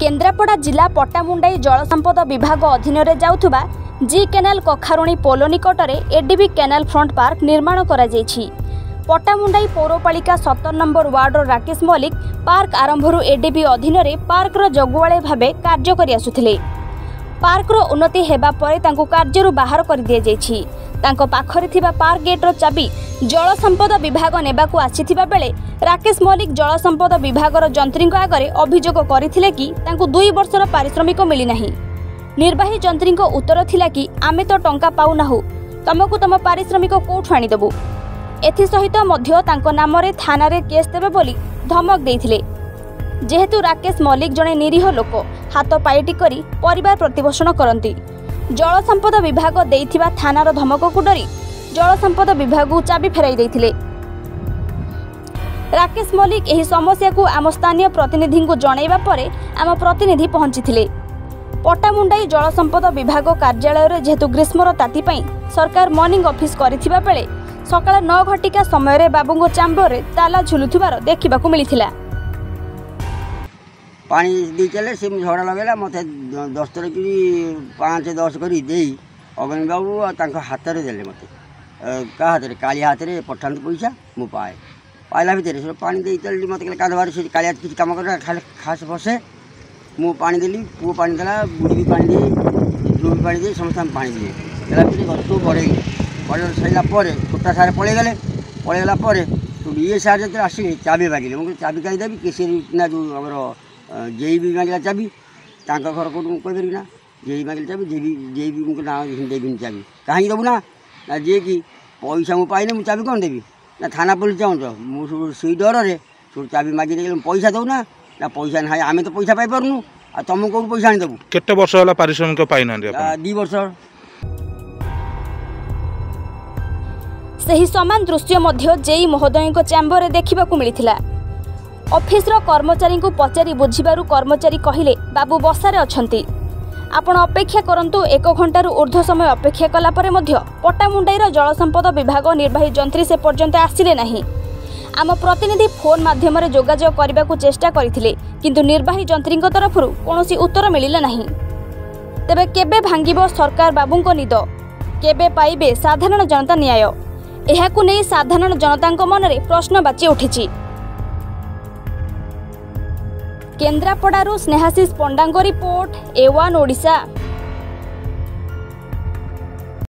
केन्द्रापड़ा जिला पट्टामुंडाई जलसंपद विभाग अधीन में जाउथुबा जी केनाल कखारुणी पोलो निकटरे एडीबी केनाल फ्रंट पार्क निर्माण करा जायछि। पट्टामुंडाई पौरपालिका 70 नंबर वार्डर राकेश मल्लिक पार्क आरंभर एडीबी अधीन में पार्कर जगुआले भाव कार्य करते पार्कर उन्नति होगापर कार्य बाहर कर दी जाइए। पार्क गेट्र चाबी जलसंपद विभाग ने आसीथिबा बेले राकेश मल्लिक जलसंपद विभागर जंत्री आगे अभियोग करथिले कि तांको 2 वर्षर पारिश्रमिक मिलना। निर्वाही जंत्री उत्तर थिला कि आमे तो टंका पाऊनाहु, तुमको तुम पारिश्रमिक कोठु आनीदेबु। एथिसहित मध्य तांको नामरे थाना रे केस देबे बोली धमक देथिले। जेहेतु राकेश मल्लिक जड़े निरीह लोक हाथ पायटी करी परिवार प्रतिपोषण करती, जलसंपद विभाग देथिबा थानार धमक को डरी जलसंपद विभाग चाबी फेराई देथिले। राकेश मल्लिक एही समस्या को आम स्थानीय प्रतिनिधि को जणाइबा परे आम प्रतिनिधि पहुंचीथिले। पट्टामुंडाई जलसंपद विभाग कार्यालय रे जेहेतु ग्रीष्मर ताती पई सरकार मॉर्निंग ऑफिस करथिबा बेले सकाळ 9 घंटा समय रे बाबूंगो चैम्बर रे ताला झुलुथिबार देखा मिलथिला। पानी दे चले से झड़ा लगेगा मत 10 कि 5-10 करी दे अगन बाबू हाथ में दे मत क्या हाथ में काली हाथ में पठान पैसा मु पाए पाइला भितर से पानी दे चल मत कांधवार से काली हाथ किसी कम कर खास फसे मु पानी देली पुओ पानी देला बुढ़ी भी पानी दी जो भी पानी दी समस्त पानी दिए देला फिर गछ बढ़े बढ़ सर छोटा सारे पलैगले ये सारे जो आसिले चाबी मागिले मुझे चाबी कहीं देवी किसी ना जो आमर जेबी मांगला चाबी घर को कहीपरि ना जेबी मांगला चाबी जेबी मुझे ना देवी चाबी कहीं देवुना ना जे कि पैसा मुझे पाइने मुझे चाबी कौन देवी ना थाना पुलिस चाहूँच मुझे डर से सब चाबी मागि पैसा दौना ना पैसा ना आम तो पैसा पाइपरू आ तुम कौन पैसा आनीदेबू केत वर्ष है पारिश्रमिक पाईना 2 वर्ष। सेही समान दृश्य मध्य जेई महोदय चैम्बर देखा मिलता। ऑफिसर कर्मचारी को पचारि बुझिबारु कर्मचारी कहिले बाबू बसारे अछंती, आपण अपेक्षा करंतु। 1 घंटा ऊर्ध्व समय अपेक्षा कला परे मध्य पट्टामुंडाईर जलसंपद विभाग निर्वाही जंत्री से पर्यंत आसिले नाही। आम प्रतिनिधि फोन माध्यम रे जोगाजोग करबाकु चेष्टा करथिले किंतु निर्वाही जंत्रीक तरफरु कोनोसी उत्तर मिलिला नाही। तबे केबे भांगिबो सरकार बाबूंको निद, केबे पाइबे साधारण जनता न्याय, एहाकु नै साधारण जनतांक मनरे प्रश्न बाची उठिछि। केन्द्रापड़ारू स्नेहाशीष पंडांगो रिपोर्ट A1 ओडिशा।